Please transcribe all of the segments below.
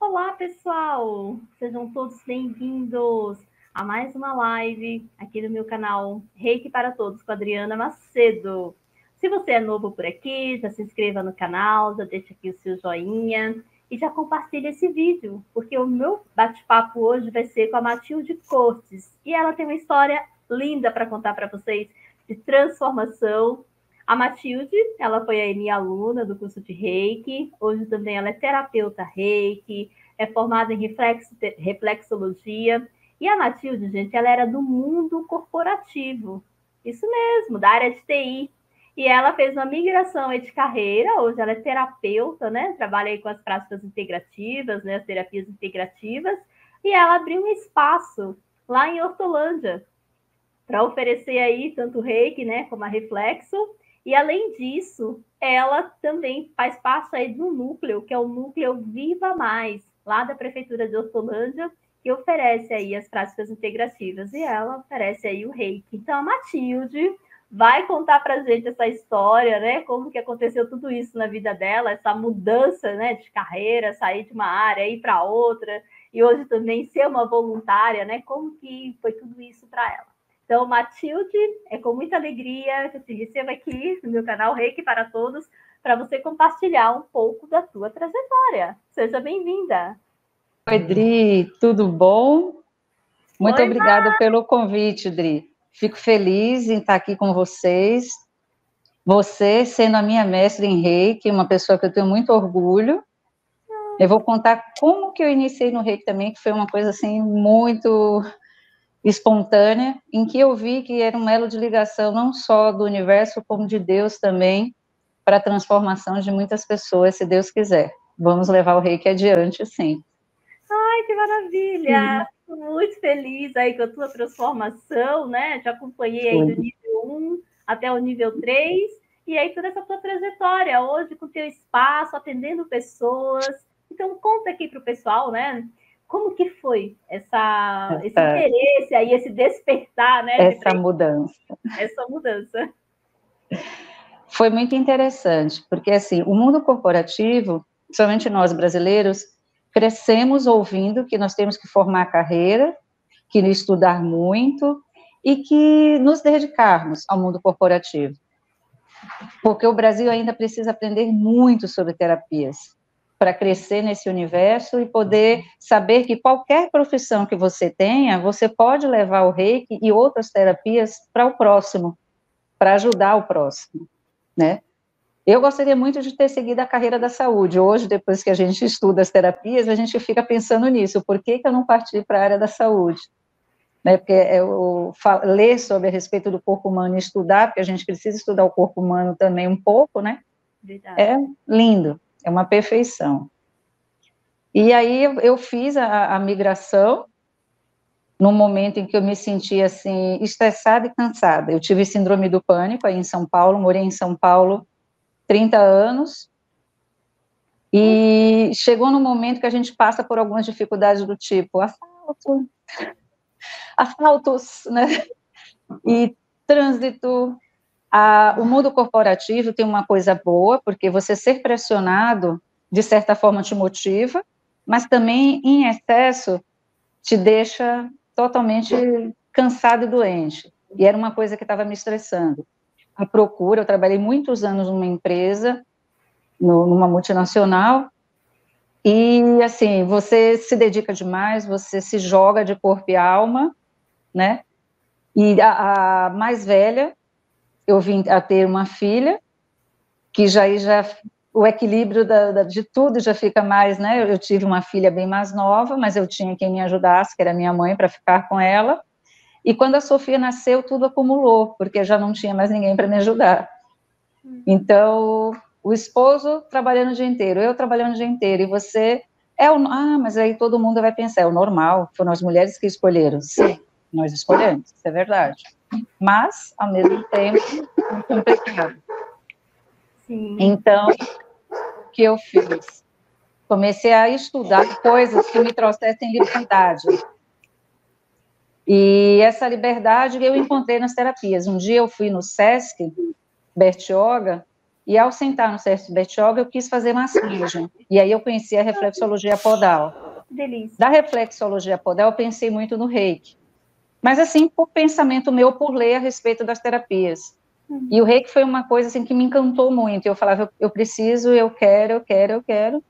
Olá, pessoal! Sejam todos bem-vindos a mais uma live aqui no meu canal Reiki para Todos com a Adriana Macedo. Se você é novo por aqui, já se inscreva no canal, já deixa aqui o seu joinha e já compartilha esse vídeo, porque o meu bate-papo hoje vai ser com a Matilde Cortes e ela tem uma história linda para contar para vocês de transformação. A Matilde, ela foi aí minha aluna do curso de Reiki, hoje também ela é terapeuta Reiki, é formada em reflexologia. E a Matilde, gente, ela era do mundo corporativo, isso mesmo, da área de TI. E ela fez uma migração aí de carreira, hoje ela é terapeuta, né? Trabalha aí com as práticas integrativas, né? As terapias integrativas. E ela abriu um espaço lá em Hortolândia para oferecer aí tanto Reiki, né? Como a reflexo. E, além disso, ela também faz parte aí de um núcleo, que é o núcleo Viva Mais, lá da Prefeitura de Hortolândia, que oferece aí as práticas integrativas, e ela oferece aí o Reiki. Então, a Matilde vai contar para a gente essa história, né? Como que aconteceu tudo isso na vida dela, essa mudança, né, de carreira, sair de uma área, ir para outra, e hoje também ser uma voluntária, né? Como que foi tudo isso para ela? Então, Matilde, é com muita alegria que eu te recebo aqui no meu canal Reiki para Todos, para você compartilhar um pouco da tua trajetória. Seja bem-vinda. Oi, Dri, tudo bom? Muito obrigada pelo convite, Dri. Fico feliz em estar aqui com vocês. Você, sendo a minha mestra em Reiki, uma pessoa que eu tenho muito orgulho, eu vou contar como que eu iniciei no Reiki também, que foi uma coisa, assim, muito espontânea, em que eu vi que era um elo de ligação não só do universo, como de Deus também, para a transformação de muitas pessoas, se Deus quiser. Vamos levar o Reiki adiante, sim. Ai, que maravilha! Fico muito feliz aí com a tua transformação, né? Já acompanhei aí do nível 1 até o nível 3, e aí toda essa tua trajetória hoje com o teu espaço, atendendo pessoas. Então, conta aqui para o pessoal, né? Como que foi esse interesse aí, esse despertar, né? Essa mudança. Essa mudança. Foi muito interessante, porque, assim, o mundo corporativo, principalmente nós brasileiros, crescemos ouvindo que nós temos que formar carreira, que estudar muito e que nos dedicarmos ao mundo corporativo. Porque o Brasil ainda precisa aprender muito sobre terapias, para crescer nesse universo e poder saber que qualquer profissão que você tenha, você pode levar o Reiki e outras terapias para o próximo, para ajudar o próximo, né? Eu gostaria muito de ter seguido a carreira da saúde. Hoje, depois que a gente estuda as terapias, a gente fica pensando nisso, por que que eu não parti para a área da saúde? Né? Porque eu ler sobre a respeito do corpo humano e estudar, porque a gente precisa estudar o corpo humano também um pouco, né? Verdade. É lindo. É uma perfeição. E aí eu fiz a migração num momento em que eu me sentia, assim, estressada e cansada. Eu tive síndrome do pânico aí em São Paulo, morei em São Paulo 30 anos. E chegou num momento que a gente passa por algumas dificuldades do tipo assaltos, né? E trânsito. O mundo corporativo tem uma coisa boa, porque você ser pressionado, de certa forma, te motiva, mas também, em excesso, te deixa totalmente cansado e doente. E era uma coisa que estava me estressando. A procura, eu trabalhei muitos anos numa empresa, numa multinacional, e, assim, você se dedica demais, você se joga de corpo e alma, né? E a mais velha, eu vim a ter uma filha, que já o equilíbrio de tudo já fica mais, né? Eu tive uma filha bem mais nova, mas eu tinha quem me ajudasse, que era minha mãe, para ficar com ela. E quando a Sofia nasceu, tudo acumulou, porque já não tinha mais ninguém para me ajudar. Então, o esposo trabalhando o dia inteiro, eu trabalhando o dia inteiro, e você... mas aí todo mundo vai pensar, é o normal, foram as mulheres que escolheram. Sim, nós escolhemos, isso é verdade. Mas, ao mesmo tempo, é complicado. Sim. Então, o que eu fiz? Comecei a estudar coisas que me trouxessem liberdade. E essa liberdade eu encontrei nas terapias. Um dia eu fui no Sesc Bertioga E ao sentar no Sesc Bertioga, eu quis fazer massagem. E aí eu conheci a reflexologia podal. Delícia. Da reflexologia podal, eu pensei muito no Reiki. Mas assim, por pensamento meu, por ler a respeito das terapias. Uhum. E o Reiki foi uma coisa assim que me encantou muito. Eu falava, eu preciso, eu quero, eu quero, eu quero.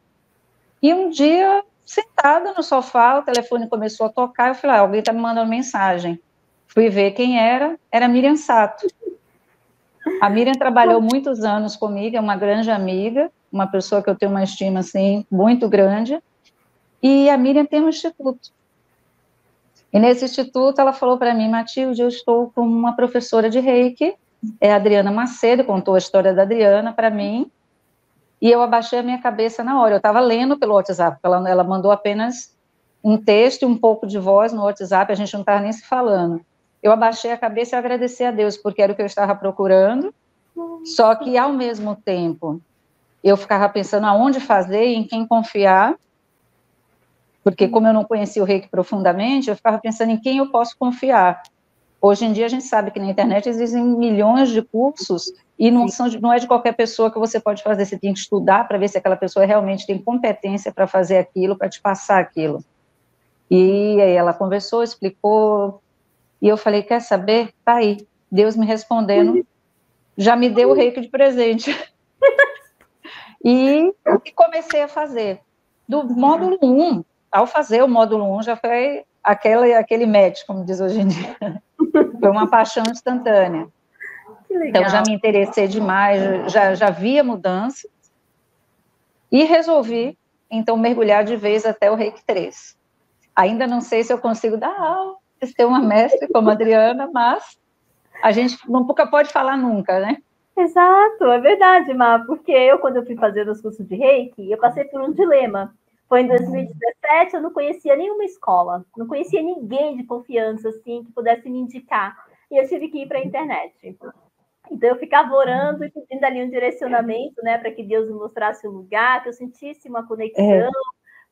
E um dia, sentada no sofá, o telefone começou a tocar. Eu falei, alguém está me mandando mensagem. Fui ver quem era. Era Miriam Sato. A Miriam trabalhou muitos anos comigo, é uma grande amiga, uma pessoa que eu tenho uma estima, assim, muito grande, e a Miriam tem um instituto. E nesse instituto ela falou para mim, Matilde, eu estou com uma professora de Reiki, é a Adriana Macedo, contou a história da Adriana para mim, e eu abaixei a minha cabeça na hora, eu estava lendo pelo WhatsApp, ela mandou apenas um texto e um pouco de voz no WhatsApp, a gente não estava nem se falando. Eu abaixei a cabeça e agradeci a Deus, porque era o que eu estava procurando, só que, ao mesmo tempo, eu ficava pensando aonde fazer e em quem confiar, porque, como eu não conhecia o Reiki profundamente, eu ficava pensando em quem eu posso confiar. Hoje em dia, a gente sabe que na internet existem milhões de cursos e não é de qualquer pessoa que você pode fazer, você tem que estudar para ver se aquela pessoa realmente tem competência para fazer aquilo, para te passar aquilo. E aí ela conversou, explicou... E eu falei, quer saber? Tá aí. Deus me respondendo, já me deu o Reiki de presente. E comecei a fazer. Do módulo 1, ao fazer o módulo 1, já foi aquele match, como diz hoje em dia. Foi uma paixão instantânea. Que legal. Então, já me interessei demais, já vi a mudança. E resolvi, então, mergulhar de vez até o Reiki 3. Ainda não sei se eu consigo dar aula, ter uma mestre como a Adriana, mas a gente nunca pode falar nunca, né? Exato, é verdade, Má, porque quando eu fui fazer os cursos de Reiki, eu passei por um dilema. Foi em 2017, eu não conhecia nenhuma escola, não conhecia ninguém de confiança, assim, que pudesse me indicar, e eu tive que ir para a internet. Então, eu ficava orando e pedindo ali um direcionamento, né, para que Deus me mostrasse um lugar, que eu sentisse uma conexão,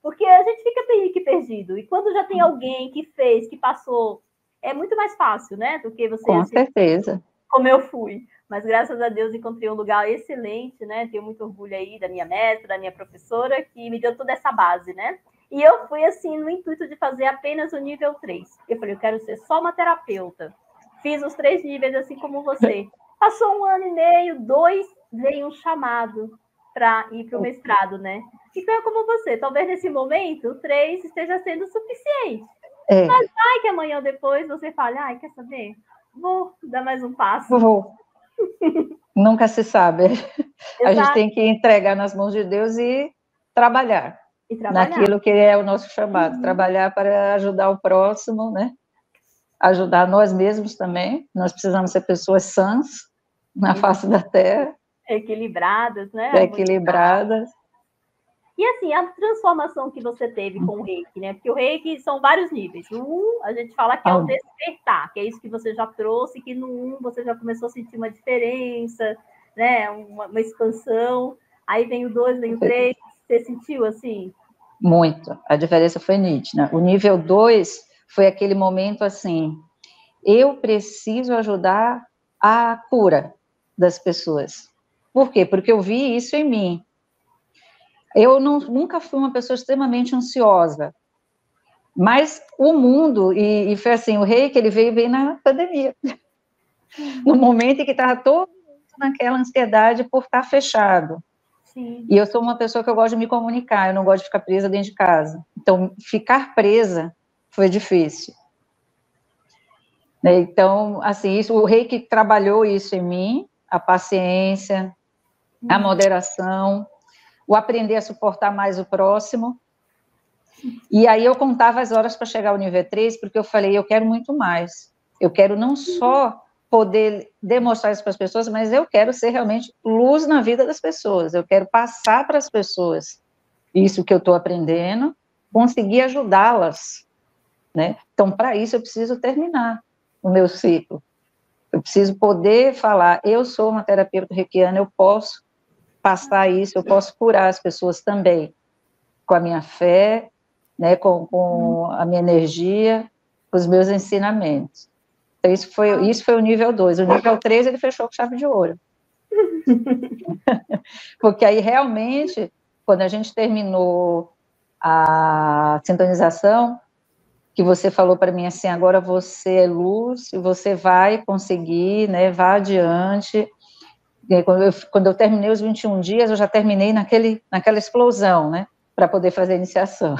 porque a gente fica meio que perdido. E quando já tem alguém que fez, que passou, é muito mais fácil, né? Do que você... Com certeza. Como eu fui. Mas graças a Deus encontrei um lugar excelente, né? Tenho muito orgulho aí da minha mestra, da minha professora, que me deu toda essa base, né? E eu fui, assim, no intuito de fazer apenas o nível 3. Eu falei, eu quero ser só uma terapeuta. Fiz os 3 níveis, assim como você. Passou 1 ano e meio, 2, veio um chamado para ir para o mestrado, né? Então é como você, talvez nesse momento o 3 esteja sendo suficiente. É. Mas vai que amanhã ou depois você fale, ai, quer saber? Vou dar mais um passo. Vou. Nunca se sabe. Exato. A gente tem que entregar nas mãos de Deus e trabalhar. Naquilo que é o nosso chamado. Uhum. Trabalhar para ajudar o próximo, né? Ajudar nós mesmos também. Nós precisamos ser pessoas sãs na face da terra. Equilibradas, né? Equilibradas. E assim, a transformação que você teve com o Reiki, né? Porque o Reiki são vários níveis. No 1, a gente fala que é o despertar, que é isso que você já trouxe, que no 1 você já começou a sentir uma diferença, né? Uma expansão. Aí vem o 2, vem o 3. Você sentiu assim? Muito. A diferença foi nítida. O nível 2 foi aquele momento assim, eu preciso ajudar a cura das pessoas. Por quê? Porque eu vi isso em mim. Eu nunca fui uma pessoa extremamente ansiosa, mas o mundo, e foi assim, o Reiki, ele veio bem na pandemia, no momento em que estava todo mundo naquela ansiedade por estar fechado. Sim. E eu sou uma pessoa que eu gosto de me comunicar, eu não gosto de ficar presa dentro de casa, então ficar presa foi difícil. Então, assim, isso, o Reiki trabalhou isso em mim, a paciência, a moderação, o aprender a suportar mais o próximo. E aí eu contava as horas para chegar ao nível 3, porque eu falei, eu quero muito mais. Eu quero não só poder demonstrar isso para as pessoas, mas eu quero ser realmente luz na vida das pessoas. Eu quero passar para as pessoas isso que eu estou aprendendo, conseguir ajudá-las, né? Então, para isso, eu preciso terminar o meu ciclo. Eu preciso poder falar, eu sou uma terapeuta reikiana, eu posso passar isso, eu posso curar as pessoas também, com a minha fé, né, com a minha energia, com os meus ensinamentos. Então, isso foi o nível 2. O nível 3, ele fechou com chave de ouro. Porque aí, realmente, quando a gente terminou a sintonização, que você falou para mim assim, agora você é luz e você vai conseguir, né, vá adiante. Aí, quando eu terminei os 21 dias, eu já terminei naquela explosão, né, para poder fazer a iniciação.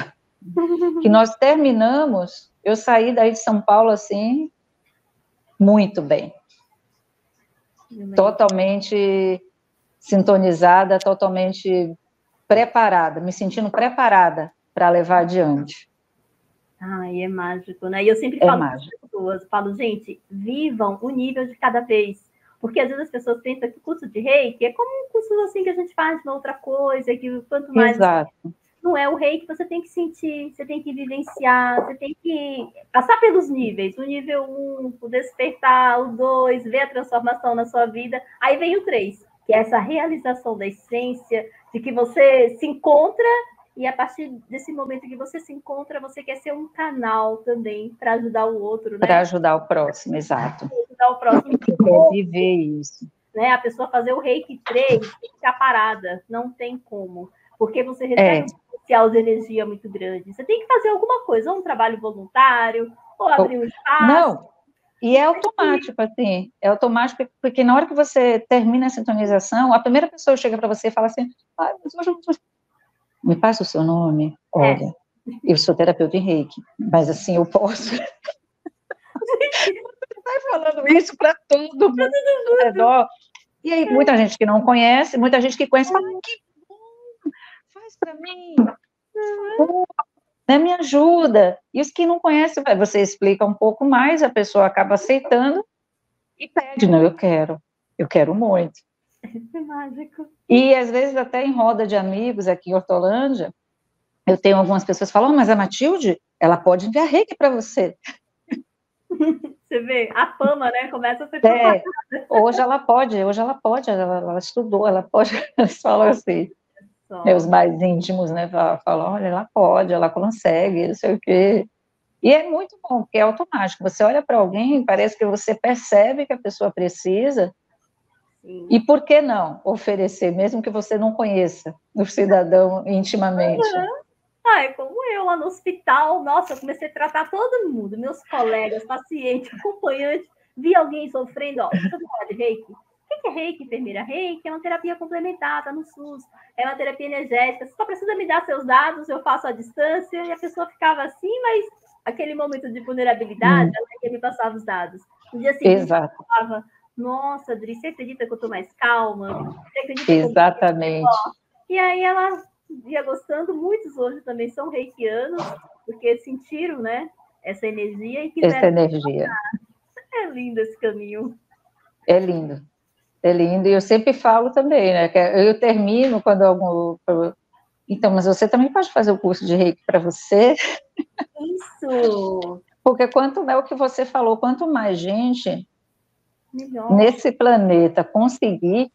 Que nós terminamos, eu saí daí de São Paulo, assim, muito bem. Totalmente sintonizada, totalmente preparada, me sentindo preparada para levar adiante. Ai, é mágico, né? E eu sempre falo para as pessoas, falo, gente, vivam o nível de cada vez. Porque às vezes as pessoas pensam que o curso de Reiki é como um curso assim que a gente faz uma outra coisa, que quanto mais... Exato. Não é o Reiki que você tem que sentir, você tem que vivenciar, você tem que passar pelos níveis. O nível 1, o despertar, o 2, ver a transformação na sua vida. Aí vem o 3, que é essa realização da essência, de que você se encontra, e a partir desse momento que você se encontra, você quer ser um canal também para ajudar o outro, né? Para ajudar o próximo, exato. Para ajudar o próximo. Quer viver isso. Né? A pessoa fazer o Reiki 3 tem que ficar parada, não tem como. Porque você recebe... de energia muito grande. Você tem que fazer alguma coisa, ou um trabalho voluntário, ou abrir um espaço. Não, e é automático, assim. É automático, porque na hora que você termina a sintonização, a primeira pessoa chega para você e fala assim, ah, me passa o seu nome? Olha, eu sou terapeuta em Reiki, mas assim, eu posso... Você vai falando isso para todo mundo ao redor. E aí, muita gente que não conhece, muita gente que conhece, fala, que para mim, né, me ajuda. E os que não conhecem, você explica um pouco mais, a pessoa acaba aceitando e pede, não, eu quero muito. É mágico. E às vezes até em roda de amigos aqui em Hortolândia, eu tenho algumas pessoas que falam, oh, mas a Matilde, ela pode enviar Reiki para você. Você vê, a fama, né, começa a ser propagada. Hoje ela pode, ela estudou, ela pode, elas falam assim. Os mais íntimos, né, falam, olha, ela pode, ela consegue, não sei o quê. E é muito bom, porque é automático. Você olha para alguém, parece que você percebe que a pessoa precisa. Sim. E por que não oferecer, mesmo que você não conheça o cidadão intimamente? Uhum. Ai, como eu lá no hospital, nossa, eu comecei a tratar todo mundo, meus colegas, pacientes, acompanhantes, vi alguém sofrendo, ó, você não pode, Reiki? O que é Reiki, enfermeira? Reiki é uma terapia complementar, tá no SUS, é uma terapia energética, você só precisa me dar seus dados, eu faço à distância, e a pessoa ficava assim, mas aquele momento de vulnerabilidade, ela ia me passar os dados. No dia seguinte, exato, eu falava, nossa, Adri, você acredita que eu tô mais calma? Você acredita? Exatamente. Que e aí ela ia gostando, muitos hoje também são reikianos, porque sentiram, né, essa energia e quiseram... Essa energia. É lindo esse caminho. É lindo. É lindo, e eu sempre falo também, né, que eu termino quando então, mas você também pode fazer o curso de Reiki para você? Isso! Porque quanto é o que você falou, quanto mais gente melhor nesse planeta conseguir...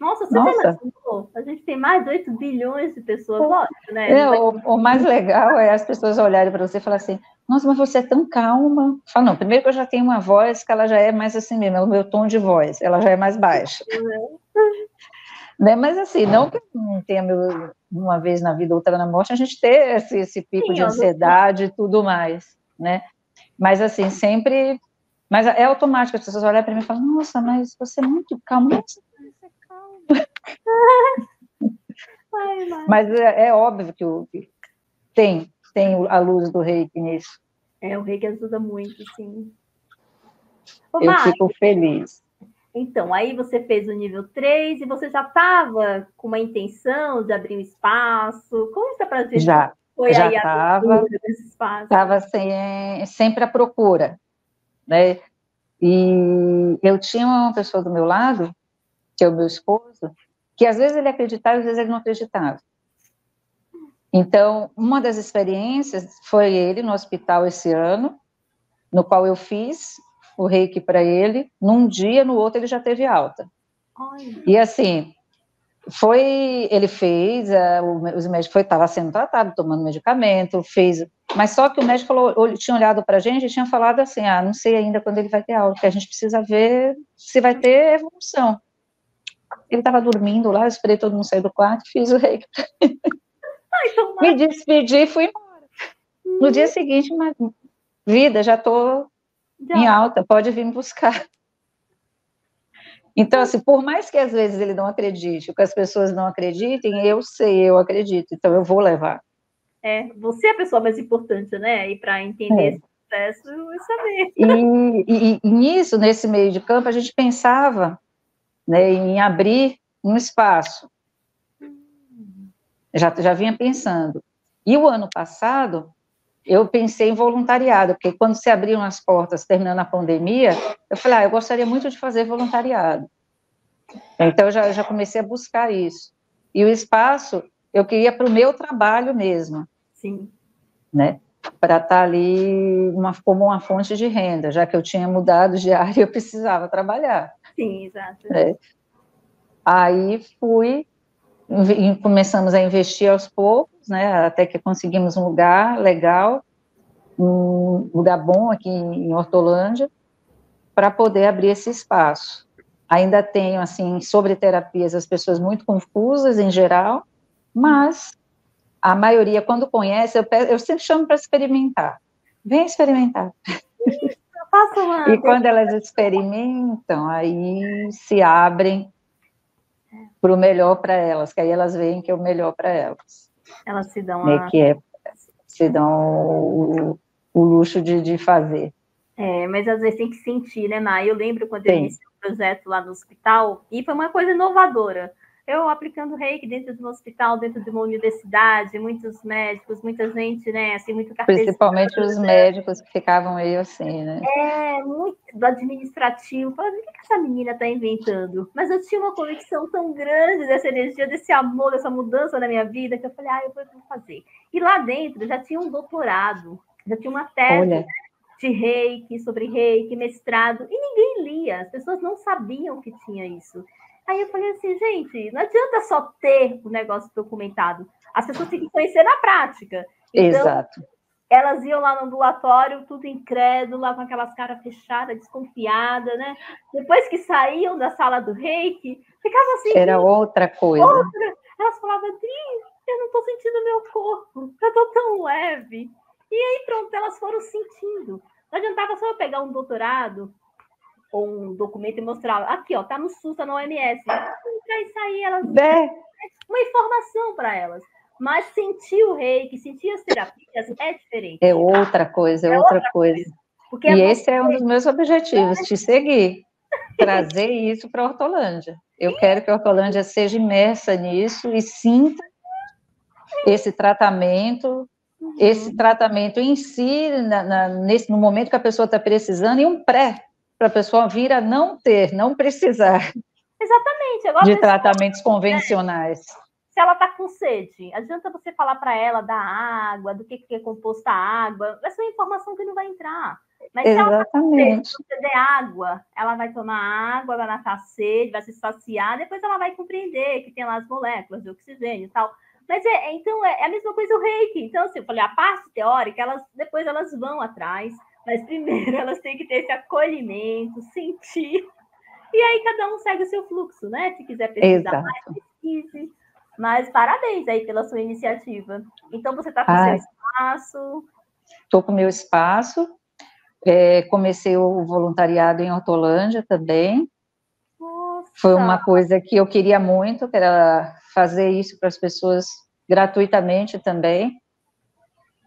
Nossa, você imaginou? A gente tem mais de 8 bilhões de pessoas, lógico, né? O mais legal é as pessoas olharem para você e falar assim, nossa, mas você é tão calma. Fala, não, primeiro que eu já tenho uma voz que ela já é mais assim mesmo, é o meu tom de voz, ela já é mais baixa. Né? Mas assim, não que eu não tenha uma vez na vida, outra na morte, a gente ter esse pico de ansiedade e tudo mais, né? Mas assim, sempre... Mas é automático, as pessoas olharem para mim e falam, nossa, mas você é muito calma, mas é óbvio que tem a luz do Reiki nisso. É, o Reiki ajuda muito, sim. Eu fico feliz. Então, aí você fez o nível 3 e você já estava com uma intenção de abrir um espaço. Conta pra gente. Já, foi já aí estava sempre à procura, né? E eu tinha uma pessoa do meu lado, que é o meu esposo, que às vezes ele acreditava, às vezes ele não acreditava. Então, uma das experiências foi ele no hospital esse ano, no qual eu fiz o Reiki para ele, num dia, no outro ele já teve alta. Ai. E assim, ele fez, os médicos estava sendo tratado, tomando medicamento, fez, mas só que o médico falou, tinha olhado para a gente e tinha falado assim, não sei ainda quando ele vai ter alta, que a gente precisa ver se vai ter evolução. Ele estava dormindo lá, esperei todo mundo sair do quarto, fiz o reiki. Me despedi e fui embora. No dia seguinte, uma vida, já estou em alta, pode vir me buscar. Então, assim, por mais que às vezes ele não acredite, ou que as pessoas não acreditem, eu sei, eu acredito, então eu vou levar. É, você é a pessoa mais importante, né? E para entender esse processo, eu saber. E nisso, nesse meio de campo, a gente pensava, né, em abrir um espaço. Já vinha pensando. E o ano passado, eu pensei em voluntariado, porque quando se abriam as portas, terminando a pandemia, eu falei, eu gostaria muito de fazer voluntariado. Então, eu já comecei a buscar isso. E o espaço, eu queria para o meu trabalho mesmo. Sim. Né? Para estar ali como uma fonte de renda, já que eu tinha mudado de área, eu precisava trabalhar. Sim, exato. É. Aí começamos a investir aos poucos, né, até que conseguimos um lugar legal, um lugar bom aqui em Hortolândia, para poder abrir esse espaço. Ainda tenho, assim, sobre terapias, as pessoas muito confusas em geral, mas a maioria, quando conhece, eu sempre chamo para experimentar. Vem experimentar. E quando elas experimentam, aí se abrem para o melhor para elas, que aí elas veem que é o melhor para elas. Elas se dão se dão o luxo de fazer. É, mas às vezes tem que sentir, né, Mai? Eu lembro quando eu iniciei um projeto lá no hospital, e foi uma coisa inovadora. Eu aplicando reiki dentro de um hospital, dentro de uma universidade, muitos médicos, muita gente, né, assim, muito carteirista. Principalmente os médicos que ficavam aí assim, né? É, muito do administrativo. Falando, o que essa menina tá inventando? Mas eu tinha uma convicção tão grande dessa energia, desse amor, dessa mudança na minha vida, que eu falei, eu vou fazer. E lá dentro, já tinha um doutorado, já tinha uma tese, né, de reiki, sobre reiki, mestrado, e ninguém lia, as pessoas não sabiam que tinha isso. Aí eu falei assim, gente, não adianta só ter o negócio documentado. As pessoas têm que conhecer na prática. Então, exato. Elas iam lá no ambulatório, tudo incrédula, com aquelas caras fechadas, desconfiadas, né? Depois que saíam da sala do reiki, ficava assim... Era outra coisa. Elas falavam, Adri, eu não estou sentindo meu corpo, eu estou tão leve. E aí, pronto, elas foram sentindo. Não adiantava só eu pegar um doutorado... ou um documento e mostrar, aqui, ó, tá no SUS, tá no OMS. Pra isso aí, elas... Uma informação para elas. Mas sentir o reiki, sentir as terapias é diferente. É outra coisa, é outra coisa. Porque e esse é um dos meus objetivos, te seguir. Trazer isso para a Hortolândia. Eu quero que a Hortolândia seja imersa nisso e sinta esse tratamento em si, no momento que a pessoa está precisando, e um pré para a pessoa vir a não ter, não precisar. Exatamente. Agora, de tratamentos convencionais. Se ela está com sede, adianta você falar para ela da água, do que é composta a água, essa é uma informação que não vai entrar. Mas exatamente. Se ela tá com sede, se você der água, ela vai tomar água, ela vai ter sede, vai se saciar, depois ela vai compreender que tem lá as moléculas de oxigênio e tal. Mas então é a mesma coisa o reiki. Então, assim, eu falei, a parte teórica, depois elas vão atrás. Mas primeiro elas têm que ter esse acolhimento, sentir. E aí cada um segue o seu fluxo, né? Se quiser pesquisar mais, pesquise. Mas parabéns aí pela sua iniciativa. Então você está com o seu espaço? Estou com o meu espaço. Comecei o voluntariado em Hortolândia também. Nossa. Foi uma coisa que eu queria muito, que era fazer isso para as pessoas gratuitamente também.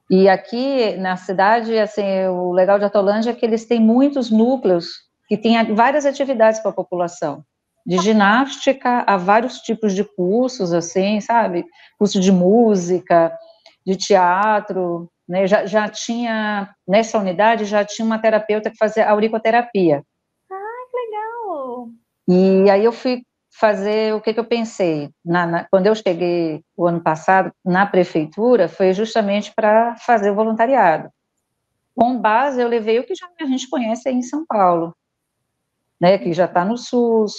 E aqui na cidade, assim, o legal de Hortolândia é que eles têm muitos núcleos que têm várias atividades para a população, de ginástica a vários tipos de cursos, assim, sabe? Curso de música, de teatro, né? Já tinha, nessa unidade, já tinha uma terapeuta que fazia auriculoterapia. Ah, que legal! E aí eu fui fazer o que eu pensei quando eu cheguei o ano passado na prefeitura, foi justamente para fazer o voluntariado. Com base, eu levei o que já a gente conhece aí em São Paulo, né, que já está no SUS,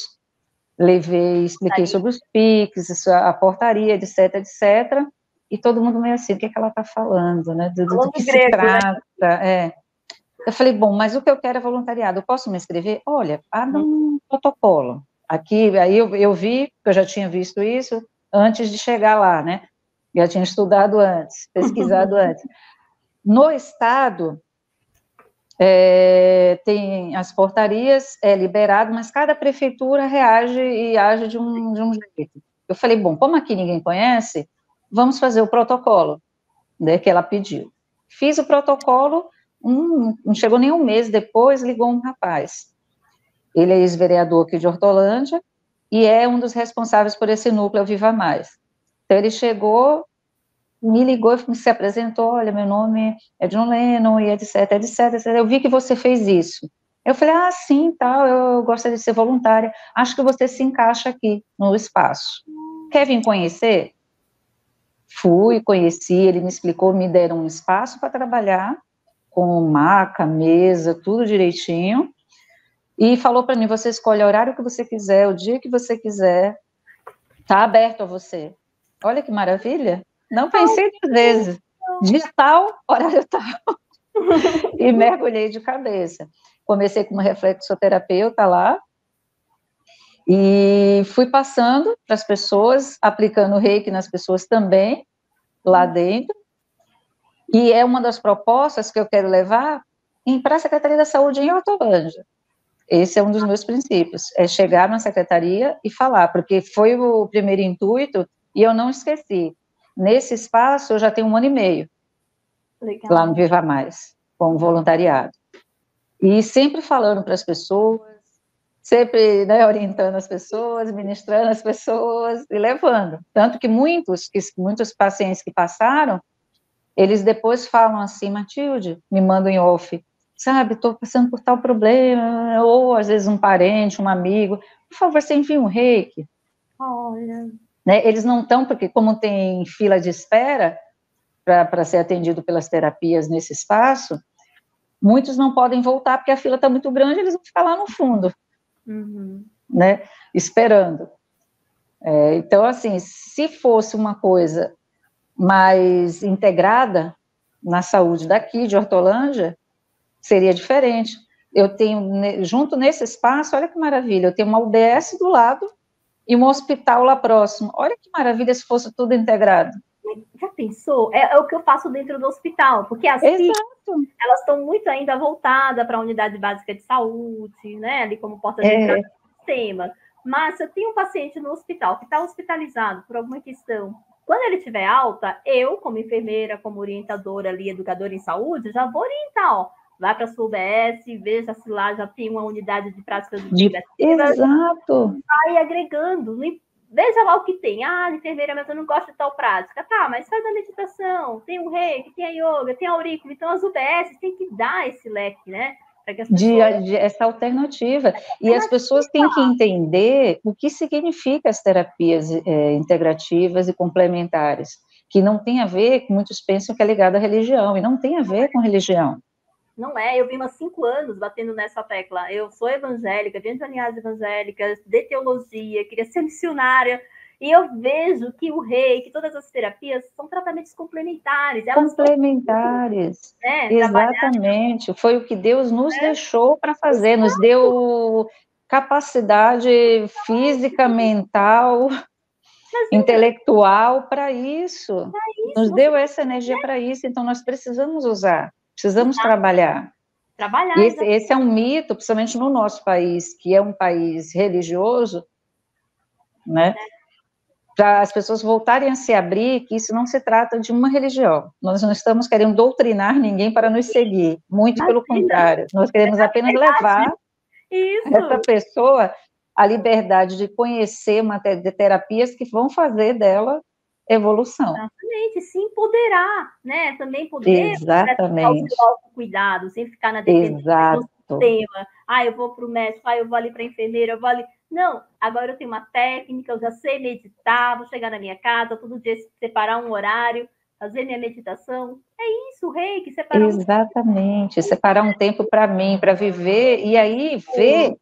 expliquei sobre os PICS, a portaria, etc, etc, e todo mundo meio assim, o que é que ela está falando, né, do que se trata, né? Eu falei, bom, mas o que eu quero é voluntariado, eu posso me inscrever? Olha, há um protocolo. aqui, aí eu vi, eu já tinha visto isso antes de chegar lá, né? Já tinha estudado antes, pesquisado antes. No Estado, tem as portarias, é liberado, mas cada prefeitura reage e age de um jeito. Eu falei, bom, como aqui ninguém conhece, vamos fazer o protocolo, né, que ela pediu. Fiz o protocolo, não chegou nem um mês depois, ligou um rapaz. Ele é ex-vereador aqui de Hortolândia e é um dos responsáveis por esse núcleo Viva Mais. Então, ele chegou, me ligou, se apresentou, olha, meu nome é John Lennon, e etc, etc, etc. Eu vi que você fez isso. Eu falei, ah, sim, tal, eu gostaria de ser voluntária. Acho que você se encaixa aqui no espaço. Quer vir conhecer? Fui, conheci, ele me explicou, me deram um espaço para trabalhar, com maca, mesa, tudo direitinho. E falou para mim, você escolhe o horário que você quiser, o dia que você quiser, tá aberto a você. Olha que maravilha. Não pensei duas vezes. De tal, horário tal. E mergulhei de cabeça. Comecei como reflexoterapeuta lá. E fui passando para as pessoas, aplicando reiki nas pessoas também, lá dentro. E é uma das propostas que eu quero levar para a Secretaria da Saúde em Hortolândia. Esse é um dos meus princípios, é chegar na secretaria e falar, porque foi o primeiro intuito e eu não esqueci. Nesse espaço, eu já tenho 1 ano e meio, legal, lá no Viva Mais, como voluntariado. E sempre falando para as pessoas, sempre, né, orientando as pessoas, ministrando as pessoas e levando. Tanto que muitos pacientes que passaram, eles depois falam assim, Matilde, me mandam em off, sabe, estou passando por tal problema, ou às vezes um parente, um amigo, por favor, você envia um reiki. Olha. Né? Eles não estão, porque como tem fila de espera para ser atendido pelas terapias nesse espaço, muitos não podem voltar, porque a fila está muito grande, eles vão ficar lá no fundo, né, esperando. Então, assim, se fosse uma coisa mais integrada na saúde daqui, de Hortolândia, seria diferente. Eu tenho, junto nesse espaço, olha que maravilha, eu tenho uma UBS do lado e um hospital lá próximo. Olha que maravilha se fosse tudo integrado. Já pensou? É o que eu faço dentro do hospital, porque as PICS, elas estão muito ainda voltadas para a unidade básica de saúde, né, ali como porta de entrada do sistema. Mas se eu tenho um paciente no hospital que está hospitalizado por alguma questão, quando ele tiver alta, eu, como enfermeira, como orientadora ali, educadora em saúde, já vou orientar, ó, vá para a sua UBS, veja se lá já tem uma unidade de práticas investigativas. Exato. Vai agregando, veja lá o que tem. Ah, enfermeira, mas eu não gosto de tal prática. Tá, mas faz a meditação, tem o reiki, tem a yoga, tem a aurícula. Então as UBS tem que dar esse leque, né? Essa alternativa. E as pessoas têm que entender o que significa as terapias integrativas e complementares, que não tem a ver, muitos pensam que é ligado à religião, e não tem a ver com religião. Não é, eu vim há 5 anos batendo nessa tecla. Eu sou evangélica, venho de alinhadas evangélicas, de teologia, queria ser missionária, e eu vejo que o reiki, todas as terapias, são tratamentos complementares. Elas complementares, são, né, exatamente. Foi o que Deus nos deixou para fazer, exato, nos deu capacidade física, mental, intelectual para isso. Nos deu essa energia para isso, então nós precisamos usar. Precisamos trabalhar. Esse é um mito, principalmente no nosso país, que é um país religioso, né? Para as pessoas voltarem a se abrir, que isso não se trata de uma religião. Nós não estamos querendo doutrinar ninguém para nos seguir, muito pelo contrário. Nós queremos apenas levar essa pessoa a liberdade de conhecer terapias que vão fazer dela evolução. Exatamente, se empoderar, né? Também poder praticar o seu autocuidado, sem ficar na dependência do sistema. Ah, eu vou para o médico, ah, eu vou ali para a enfermeira, eu vou ali. Não, agora eu tenho uma técnica, eu já sei meditar, vou chegar na minha casa, todo dia separar um horário, fazer minha meditação. É isso, reiki, separar exatamente, separar um tempo para mim, para viver, e aí ver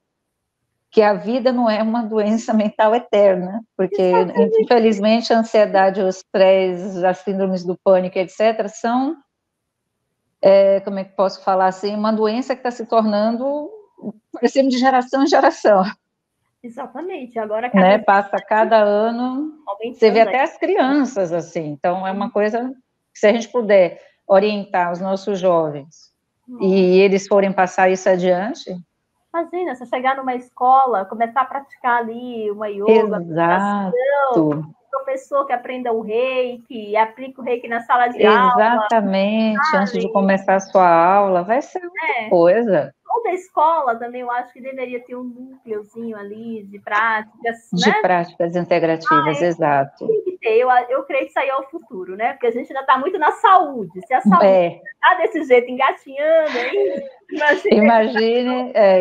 que a vida não é uma doença mental eterna, porque, exatamente, infelizmente, a ansiedade, os estresse, as síndromes do pânico, etc., são, como é que posso falar assim, uma doença que está se tornando, parecendo de geração em geração. Exatamente. Agora cada né? Passa cada ano, você vê até as crianças, assim. Então, é uma coisa que se a gente puder orientar os nossos jovens e eles forem passar isso adiante... Imagina, se chegar numa escola, começar a praticar ali uma yoga, meditação, professor que aprenda o reiki, aplica o reiki na sala de aula. Exatamente, sabe? Antes de começar a sua aula, vai ser muita coisa. Toda escola também, eu acho que deveria ter um núcleozinho ali de práticas, de práticas integrativas, exato. Tem que ter, eu creio que isso aí é o futuro, né? Porque a gente ainda está muito na saúde. Se a saúde está desse jeito, engatinhando, aí,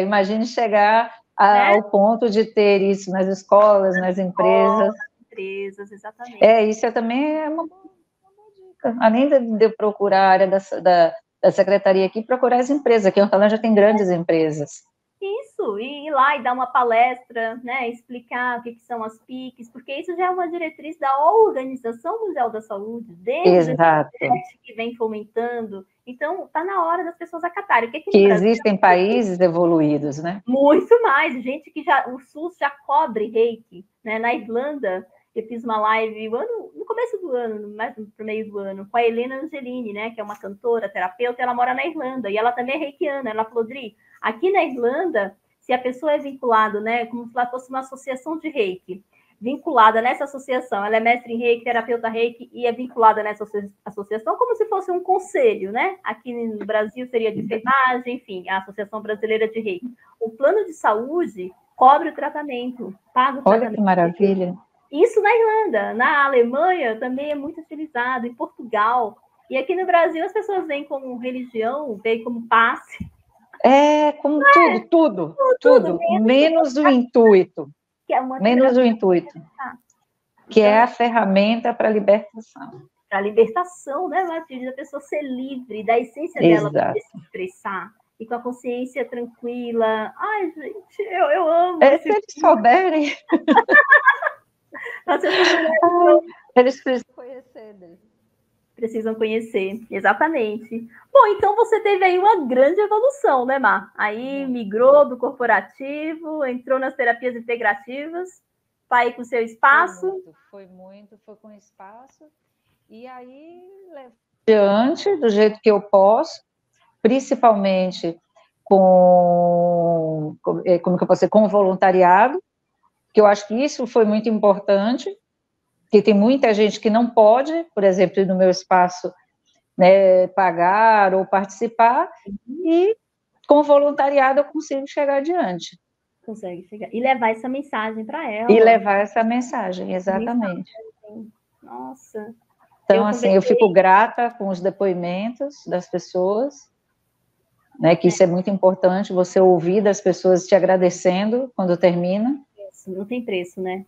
imagine chegar ao ponto de ter isso nas escolas, nas empresas. Exatamente. Isso também é uma boa dica. Além de procurar a área da secretaria aqui, procurar as empresas, aqui em Hortolândia tem grandes empresas. Isso, e ir lá e dar uma palestra, né, explicar o que são as PICS, porque isso já é uma diretriz da Organização Mundial da Saúde, desde que vem fomentando. Então, está na hora das pessoas acatarem. Que existem países evoluídos, né? Muito mais, gente que já, o SUS já cobre reiki, né? Na Irlanda, eu fiz uma live no começo do ano, mais pro meio do ano, com a Helena Angelini, né? Que é uma cantora, terapeuta, ela mora na Irlanda, e ela também é reikiana. Ela falou, Dri, aqui na Irlanda, se a pessoa é vinculada, né? Como se ela fosse uma associação de reiki, vinculada nessa associação, ela é mestre em reiki, terapeuta reiki, e é vinculada nessa associação como se fosse um conselho, né? Aqui no Brasil seria de enfermagem, enfim, a Associação Brasileira de Reiki. O plano de saúde cobre o tratamento, paga o tratamento. Olha que maravilha! Isso na Irlanda, na Alemanha também é muito utilizado, em Portugal. E aqui no Brasil as pessoas veem como religião, veem como passe. Como tudo, menos o intuito. Que é uma menos o intuito, que é a ferramenta para a libertação. Para a libertação, né, Matilde? Da pessoa ser livre, da essência dela para se expressar. E com a consciência tranquila. Ai, gente, eu amo. Se eles souberem. Eles precisam conhecer, né? Precisam conhecer, exatamente. Bom, então você teve aí uma grande evolução, né, Mar? Aí migrou do corporativo, entrou nas terapias integrativas, tá aí com seu espaço. Foi com espaço. E aí, diante, do jeito que eu posso, principalmente com voluntariado, que eu acho que isso foi muito importante, que tem muita gente que não pode, por exemplo, ir no meu espaço, né, pagar ou participar, e com voluntariado eu consigo chegar adiante. Consegue chegar. E levar essa mensagem para ela. E levar essa mensagem, exatamente. Nossa. Então, eu fico grata com os depoimentos das pessoas, né, que isso é muito importante, você ouvir das pessoas te agradecendo quando termina. Isso, não tem preço, né?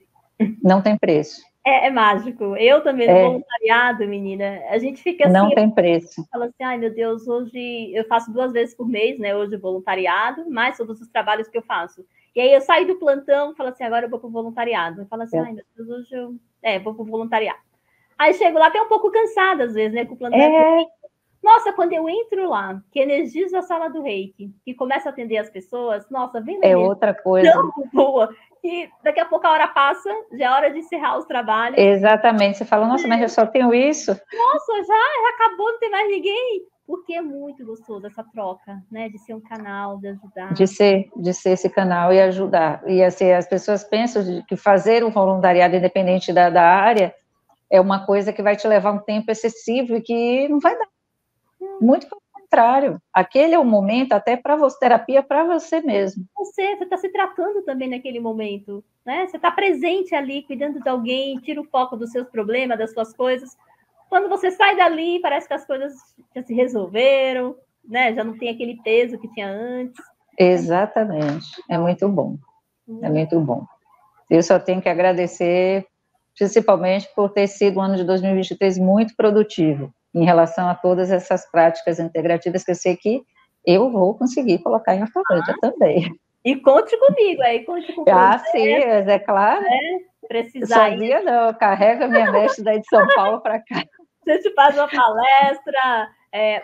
Não tem preço. É mágico. Eu também, no voluntariado, menina, a gente fica assim... Não tem preço. Fala assim, ai, meu Deus, hoje... Eu faço 2 vezes por mês, né? Hoje voluntariado, mais todos os trabalhos que eu faço. E aí eu saio do plantão, falo assim, agora eu vou pro voluntariado. Eu falo assim, ai, meu Deus, hoje eu... vou pro voluntariado. Aí chego lá até um pouco cansada, às vezes, né? Com o plantão. Nossa, quando eu entro lá, que energiza a sala do reiki, que começa a atender as pessoas, nossa, vem... É outra coisa. Tão boa... E daqui a pouco a hora passa, já é hora de encerrar os trabalhos. Exatamente, você fala, nossa, mas eu só tenho isso. Nossa, já acabou, não tem mais ninguém. Porque é muito gostoso essa troca, né? De ser um canal, de ajudar. De ser esse canal e ajudar. E assim, as pessoas pensam que fazer um voluntariado independente da área é uma coisa que vai te levar um tempo excessivo e que não vai dar. Muito complicado. Contrário, aquele é o momento até para você, terapia para você mesmo. Você está se tratando também naquele momento, né? Você está presente ali, cuidando de alguém, tira o foco dos seus problemas, das suas coisas. Quando você sai dali, parece que as coisas já se resolveram, né? Já não tem aquele peso que tinha antes. Exatamente, é muito bom, é muito bom. Eu só tenho que agradecer, principalmente por ter sido um ano de 2023 muito produtivo, em relação a todas essas práticas integrativas que eu sei que eu vou conseguir colocar em Hortolândia também. E conte comigo aí, conte com você. Ah, sim, é claro. Precisar. Sabia não, eu carrego a minha veste daí de São Paulo para cá. Você te faz uma palestra,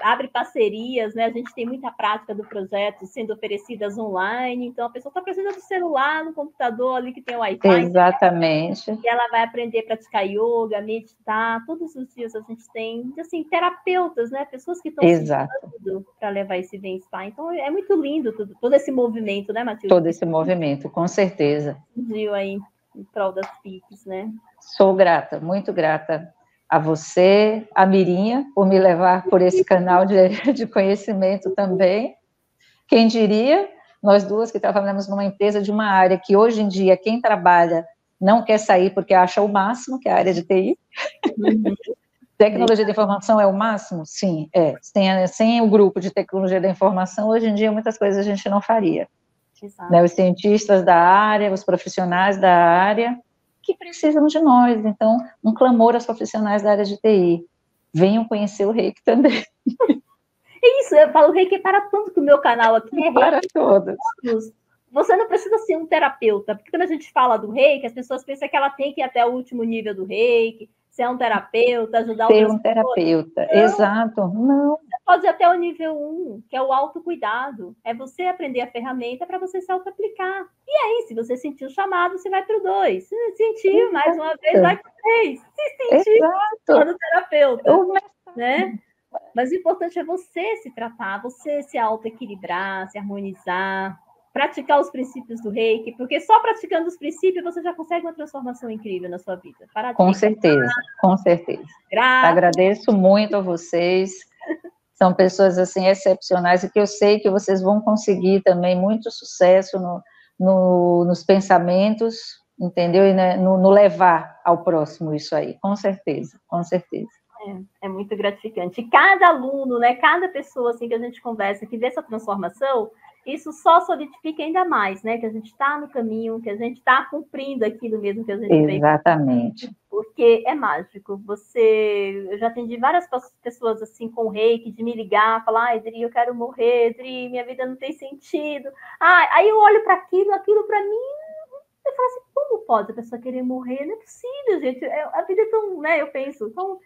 abre parcerias, né? A gente tem muita prática do projeto sendo oferecidas online, então a pessoa está precisando do celular, no computador ali que tem o Wi-Fi. Exatamente. Né? E ela vai aprender a praticar yoga, meditar, todos os dias a gente tem, assim, terapeutas, né? Pessoas que estão se ajudando para levar esse bem-estar. Então é muito lindo tudo, todo esse movimento, né, Matilde? Todo esse movimento, com certeza. Viu aí, em prol das PICS, né? Sou grata, muito grata a você, a Mirinha, por me levar por esse canal de conhecimento também. Quem diria, nós duas que trabalhamos numa empresa de uma área que hoje em dia quem trabalha não quer sair porque acha o máximo, que é a área de TI. Uhum. Tecnologia da informação é o máximo? Sim, é. Sem o grupo de tecnologia da informação, hoje em dia muitas coisas a gente não faria. Né? Os cientistas da área, os profissionais da área, que precisam de nós. Então, um clamor aos profissionais da área de TI. Venham conhecer o Reiki também. É isso, eu falo Reiki para todos, que o meu canal aqui é Reiki para todos. Você não precisa ser um terapeuta, porque quando a gente fala do Reiki, as pessoas pensam que ela tem que ir até o último nível do Reiki, ser um terapeuta, ajudar o... Ser um terapeuta, não, exato. Não. Você pode ir até o nível 1, que é o autocuidado. É você aprender a ferramenta para você se auto-aplicar. E aí, se você sentir o chamado, você vai para o 2. Se não sentir, mais uma vez, vai para o 3. Se sentir, vai para o terapeuta. Né? Mas o importante é você se tratar, você se auto-equilibrar, se harmonizar, praticar os princípios do Reiki, porque só praticando os princípios você já consegue uma transformação incrível na sua vida. Parabéns. Com certeza, com certeza. Graças. Agradeço muito a vocês, são pessoas assim excepcionais, e que eu sei que vocês vão conseguir também muito sucesso nos pensamentos, entendeu? E no levar ao próximo isso aí, com certeza, com certeza. É muito gratificante. Cada aluno, né, cada pessoa assim, que a gente conversa, que vê essa transformação, isso só solidifica ainda mais, né? Que a gente está no caminho, que a gente está cumprindo aquilo mesmo que a gente fez. Exatamente. Fez. Porque é mágico. Eu já atendi várias pessoas assim com Reiki, de me ligar, falar, ai, Dri, eu quero morrer, Dri, minha vida não tem sentido. Ah, aí eu olho para aquilo para mim, eu falo assim, como pode a pessoa querer morrer? Não é possível, gente. A vida é tão, né? Eu penso, tão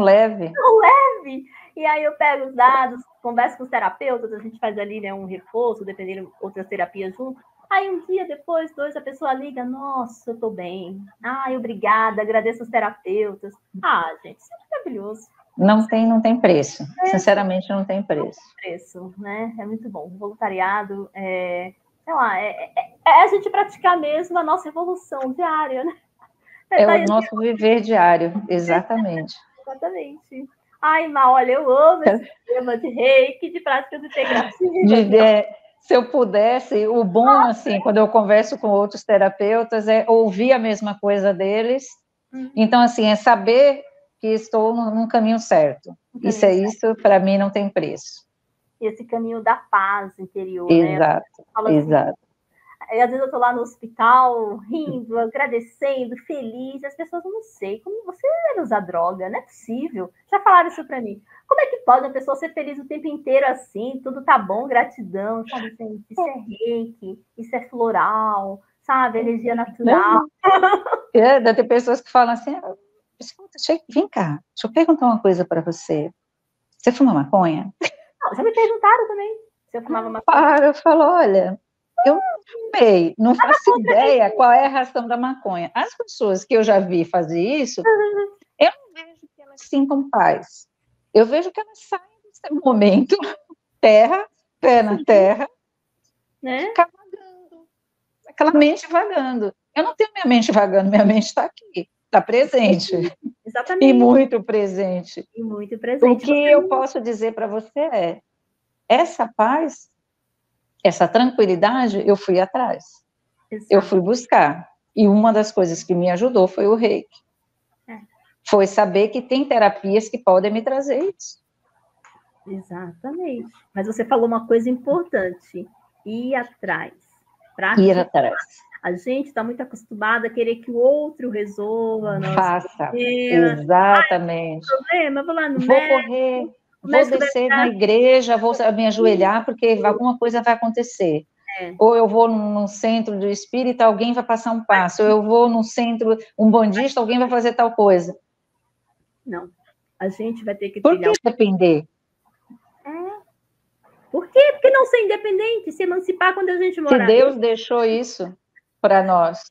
leve. Tão leve. E aí eu pego os dados, converso com os terapeutas, a gente faz ali, né, um reforço, dependendo de outras terapias junto. Aí um dia depois, a pessoa liga, nossa, eu tô bem. Ai, obrigada, agradeço os terapeutas. Ah, gente, isso é maravilhoso. Não tem preço. Sinceramente, não tem preço. Não tem preço, né? É muito bom. O voluntariado é a gente praticar mesmo a nossa evolução diária, né? É o nosso viver diário, exatamente. Exatamente. Ai, Má, olha, eu amo esse tema de Reiki, de práticas integrativas. Se eu pudesse, o bom, assim, quando eu converso com outros terapeutas, é ouvir a mesma coisa deles. Então, assim, é saber que estou num caminho certo. Isso, para mim, não tem preço. E esse caminho da paz interior, exato, né? Exato. Às vezes eu estou lá no hospital, rindo, agradecendo, feliz, e as pessoas, não sei, como você deve usar droga? Não é possível. Já falaram isso para mim. Como é que pode uma pessoa ser feliz o tempo inteiro assim, tudo tá bom, gratidão, sabe? Isso é Reiki, isso é floral, sabe? Energia natural. Tem pessoas que falam assim, vem cá, deixa eu perguntar uma coisa para você. Você fuma maconha? Não, já me perguntaram também se eu fumava maconha. Para, eu falo, olha... Eu fumei, não faço ideia qual é a razão da maconha. As pessoas que eu já vi fazer isso, eu não vejo que elas sintam paz. Eu vejo que elas saem desse momento, pé na terra, né? Fica vagando, aquela mente vagando. Eu não tenho minha mente vagando, minha mente está aqui, está presente. Exatamente. E muito presente. E muito presente. O que eu posso dizer para você é, essa paz... Essa tranquilidade, eu fui atrás. Exato. Eu fui buscar. E uma das coisas que me ajudou foi o Reiki. Foi saber que tem terapias que podem me trazer isso. Exatamente. Mas você falou uma coisa importante. Ir atrás. Ir atrás. A gente está muito acostumada a querer que o outro resolva. Faça. Problema. Exatamente. Ai, problema, eu vou lá no médico. Correr. Vou descer na igreja, vou me ajoelhar, porque alguma coisa vai acontecer. Ou eu vou num centro de espírita, alguém vai passar um passo. Ou eu vou num centro, um bandista, alguém vai fazer tal coisa. Não. A gente vai ter que... Por que depender? Por quê? Porque não ser independente, se emancipar quando a gente morar. Que Deus deixou isso para nós.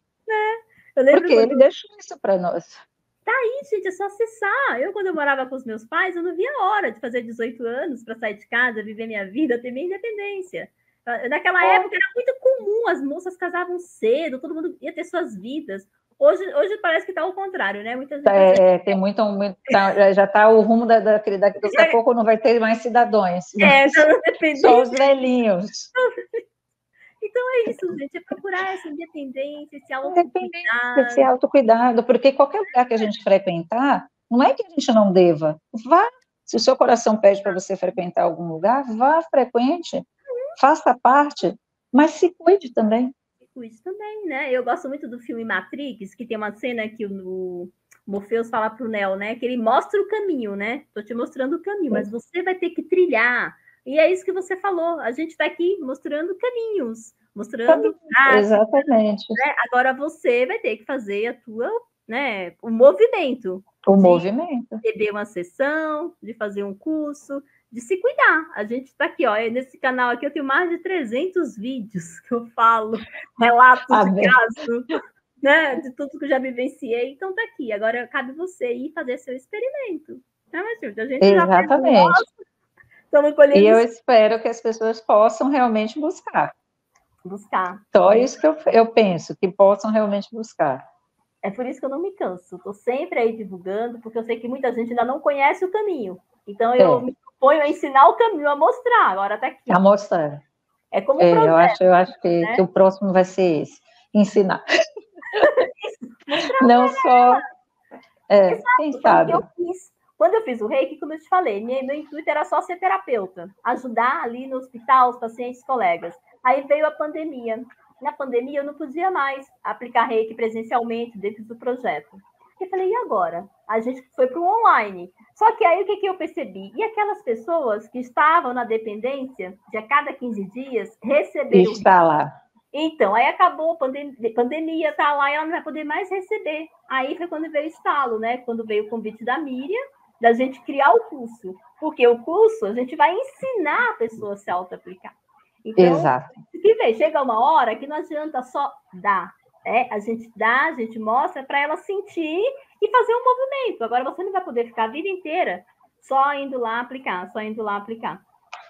Eu lembro porque ele deixou isso para nós. Tá aí, gente, é só acessar. Eu, quando eu morava com os meus pais, eu não via a hora de fazer 18 anos para sair de casa, viver minha vida, ter minha independência. Naquela época era muito comum, as moças casavam cedo, todo mundo ia ter suas vidas. Hoje parece que está ao contrário, né? Muitas vezes... tem muito já está o rumo daqui a pouco não vai ter mais cidadãos. Já não depende. Só os velhinhos. Então é isso, gente, é procurar essa independência, esse autocuidado. Porque qualquer lugar que a gente frequentar, não é que a gente não deva. Vá, se o seu coração pede para você frequentar algum lugar, vá, frequente, faça parte, mas se cuide também. Isso também, né? Eu gosto muito do filme Matrix, que tem uma cena que o Morpheus fala pro Neo, né? Que ele mostra o caminho, né? Tô te mostrando o caminho, mas você vai ter que trilhar. E é isso que você falou. A gente tá aqui mostrando caminhos, mostrando... Exatamente. Né? Agora você vai ter que fazer a tua, né? O movimento. O movimento. De beber uma sessão, de fazer um curso... de se cuidar. A gente está aqui, ó, nesse canal aqui eu tenho mais de 300 vídeos que eu falo, relatos de caso, né, de tudo que eu já vivenciei, então está aqui. Agora cabe você ir fazer seu experimento. Né, Matilde? A gente exatamente. E eu espero que as pessoas possam realmente buscar. Só isso que eu penso, que possam realmente buscar. É por isso que eu não me canso. Estou sempre aí divulgando, porque eu sei que muita gente ainda não conhece o caminho. Então eu me proponho a ensinar o caminho, a mostrar. Agora está aqui. A mostrar. É como um projeto, eu acho que, né? Que o próximo vai ser esse. Ensinar. Isso, não só... quem sabe. Quando eu fiz o Reiki, como eu te falei, meu intuito era só ser terapeuta. Ajudar ali no hospital os pacientes, colegas. Aí veio a pandemia. Na pandemia, eu não podia mais aplicar Reiki presencialmente dentro do projeto. Eu falei, e agora? A gente foi para o online. Só que aí, o que eu percebi? E aquelas pessoas que estavam na dependência, de a cada 15 dias, receber... Está lá. Então, aí acabou a pandemia, está lá, e ela não vai poder mais receber. Aí foi quando veio o estalo, né? Quando veio o convite da Miriam, da gente criar o curso. Porque o curso, a gente vai ensinar a pessoa a se auto-aplicar. Então, exato. Chega uma hora que não adianta só dar. A gente dá, a gente mostra para ela sentir e fazer um movimento. Agora você não vai poder ficar a vida inteira só indo lá aplicar,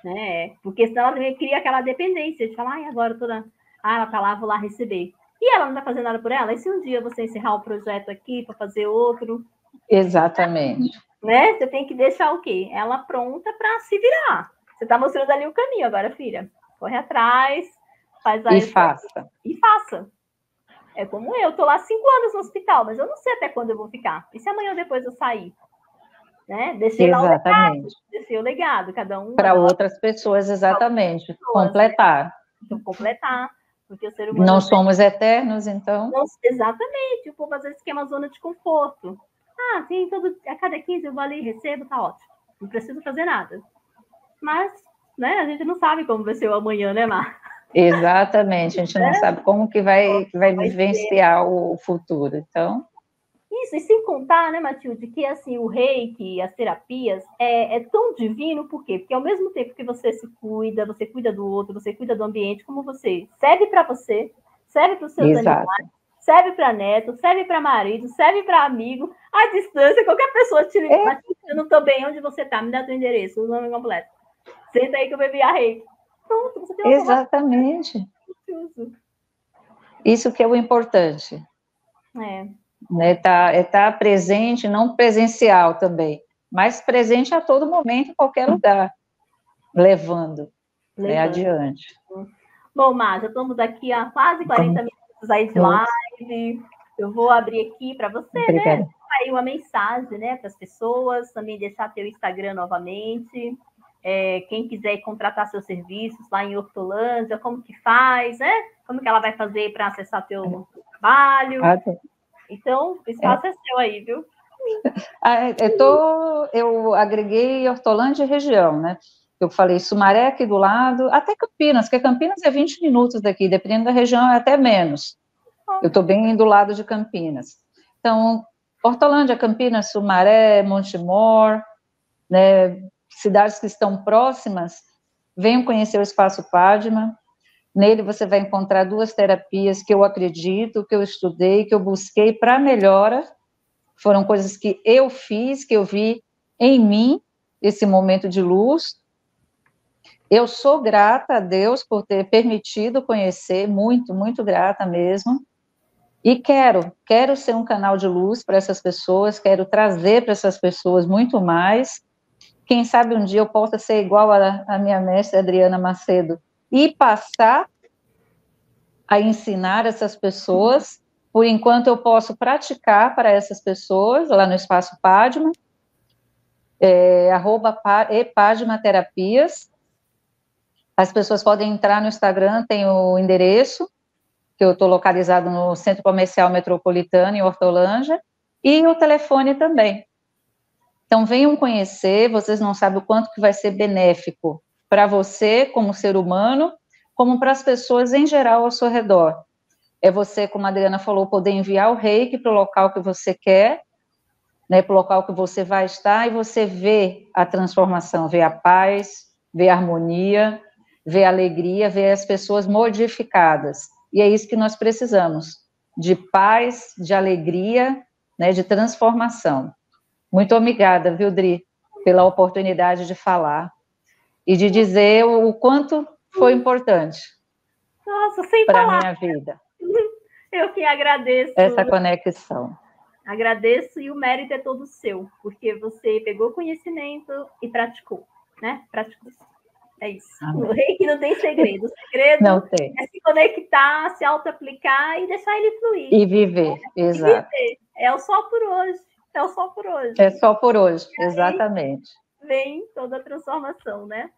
né? Porque senão ela também cria aquela dependência de falar, ai, agora eu tô na... ela tá lá, vou lá receber. E ela não vai fazer nada por ela? E se um dia você encerrar o projeto aqui para fazer outro? Exatamente. Né? Você tem que deixar o quê? Ela pronta para se virar. Você tá mostrando ali o caminho agora, filha. Corre atrás, faz aí. E faça. É como eu, tô lá 5 anos no hospital, mas eu não sei até quando eu vou ficar. E se amanhã ou depois eu sair? Né? Deixei lá o legado. Deixei o legado, cada um... Para outras pessoas, exatamente. Completar. Né? Então, completar. Porque o ser humano... Não somos eternos, então? Não, exatamente. O povo às vezes quer uma zona de conforto. Ah, tem todo... A cada 15 eu vou ali, recebo, tá ótimo. Não preciso fazer nada. Mas... Né? A gente não sabe como vai ser o amanhã, né, Mar? Exatamente, a gente não sabe como que vai vivenciar o futuro, então... Isso, e sem contar, né, Matilde, que assim, o Reiki, as terapias, é tão divino, por quê? Porque ao mesmo tempo que você se cuida, você cuida do outro, você cuida do ambiente, como você serve para você, serve para os seus animais, serve para neto, serve para marido, serve para amigo, à distância, qualquer pessoa te liga, Matilde, eu não estou bem, onde você está? Me dá teu endereço, o nome completo. Senta aí que eu bebi a Reiki. Pronto, você tem uma... Exatamente. Isso que é o importante. Né? Tá presente, não presencial também, mas presente a todo momento, em qualquer lugar. Levando. Né, adiante. Bom, Má, já estamos aqui há quase 40 minutos aí de live. Eu vou abrir aqui para você, né? Aí uma mensagem, né, para as pessoas, também deixar teu Instagram novamente. Quem quiser contratar seus serviços lá em Hortolândia, como que faz, né? Como que ela vai fazer para acessar teu trabalho? Então, o espaço é seu aí, viu? Eu agreguei Hortolândia e região, né? Eu falei Sumaré aqui do lado, até Campinas, porque Campinas é 20 minutos daqui, dependendo da região é até menos. Eu estou bem do lado de Campinas. Então, Hortolândia, Campinas, Sumaré, Montemor, né, cidades que estão próximas, venham conhecer o Espaço Padma. Nele você vai encontrar duas terapias que eu acredito, que eu estudei, que eu busquei para melhora. Foram coisas que eu fiz, que eu vi em mim, esse momento de luz. Eu sou grata a Deus por ter permitido conhecer, muito, muito grata mesmo. E quero ser um canal de luz para essas pessoas, quero trazer para essas pessoas muito mais. Quem sabe um dia eu possa ser igual à minha mestra Adriana Macedo e passar a ensinar essas pessoas. Por enquanto eu posso praticar para essas pessoas, lá no Espaço Padma, @Padma terapias. As pessoas podem entrar no Instagram, tem o endereço, que eu estou localizado no Centro Comercial Metropolitano, em Hortolândia, e o telefone também. Então, venham conhecer, vocês não sabem o quanto que vai ser benéfico para você, como ser humano, como para as pessoas em geral ao seu redor. É você, como a Adriana falou, poder enviar o reiki para o local que você quer, né, para o local que você vai estar, e você vê a transformação, vê a paz, vê a harmonia, vê a alegria, vê as pessoas modificadas. E é isso que nós precisamos, de paz, de alegria, né, de transformação. Muito obrigada, viu, Dri, pela oportunidade de falar e de dizer o quanto foi importante para a minha vida. Eu que agradeço. Essa conexão. Agradeço, e o mérito é todo seu, porque você pegou conhecimento e praticou, né? Praticou. É isso. Amém. O reiki não tem segredo. O segredo não tem. É se conectar, se auto-aplicar e deixar ele fluir. E viver, é, exato. E viver. É o sol por hoje. É o sol por hoje. É só por hoje, exatamente. Vem toda a transformação, né?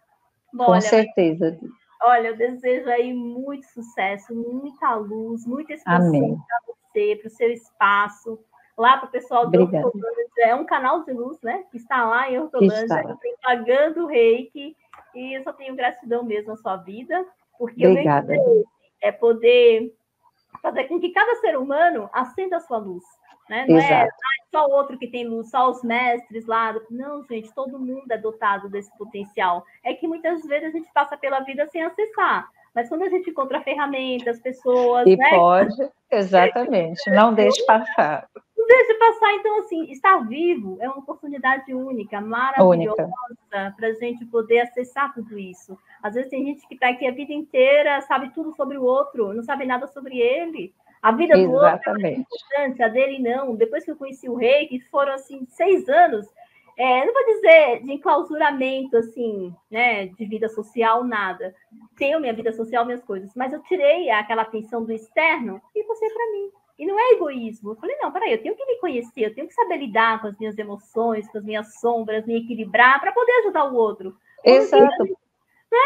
Bom, Com certeza. Olha, eu desejo aí muito sucesso, muita luz, muita expansão para você, para o seu espaço. Lá para o pessoal do Hortolândia, é um canal de luz, né? Que está lá em Hortolândia, propagando o reiki. E eu só tenho gratidão mesmo à sua vida, porque o é poder fazer com que cada ser humano acenda a sua luz, né? Não é só o outro que tem luz, só os mestres lá. Não, gente, todo mundo é dotado desse potencial. É que muitas vezes a gente passa pela vida sem acessar, mas quando a gente encontra ferramentas, pessoas... E né? Pode, exatamente, não deixe passar. Não deixe passar. Então, assim, estar vivo é uma oportunidade única, maravilhosa, para a gente poder acessar tudo isso. Às vezes tem gente que está aqui a vida inteira, sabe tudo sobre o outro, não sabe nada sobre ele. A vida do outro é muito importante, a dele não. Depois que eu conheci o reiki, foram, assim, 6 anos... não vou dizer de enclausuramento, assim, né, de vida social, nada. Tenho minha vida social, minhas coisas, mas eu tirei aquela atenção do externo e você para mim. E não é egoísmo. Eu falei, não, peraí, eu tenho que me conhecer, eu tenho que saber lidar com as minhas emoções, com as minhas sombras, me equilibrar para poder ajudar o outro. Exato.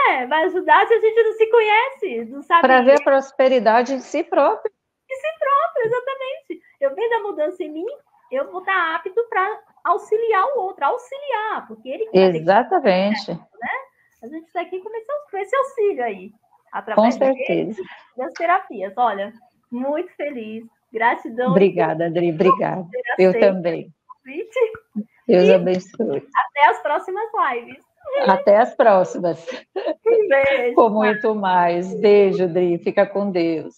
É, vai ajudar se a gente não se conhece, não sabe... Para ver a prosperidade em si próprio. Em si próprio, exatamente. Eu venho da mudança em mim, eu vou estar apto para auxiliar o outro, auxiliar, porque ele... Exatamente. Né? A gente está aqui com esse auxílio aí, através das terapias. Olha, muito feliz, gratidão. Obrigada, Adri, obrigada. Eu também. Deus abençoe. Até as próximas lives. Até as próximas. Beijo. Com muito mais. Beijo, Adri, fica com Deus.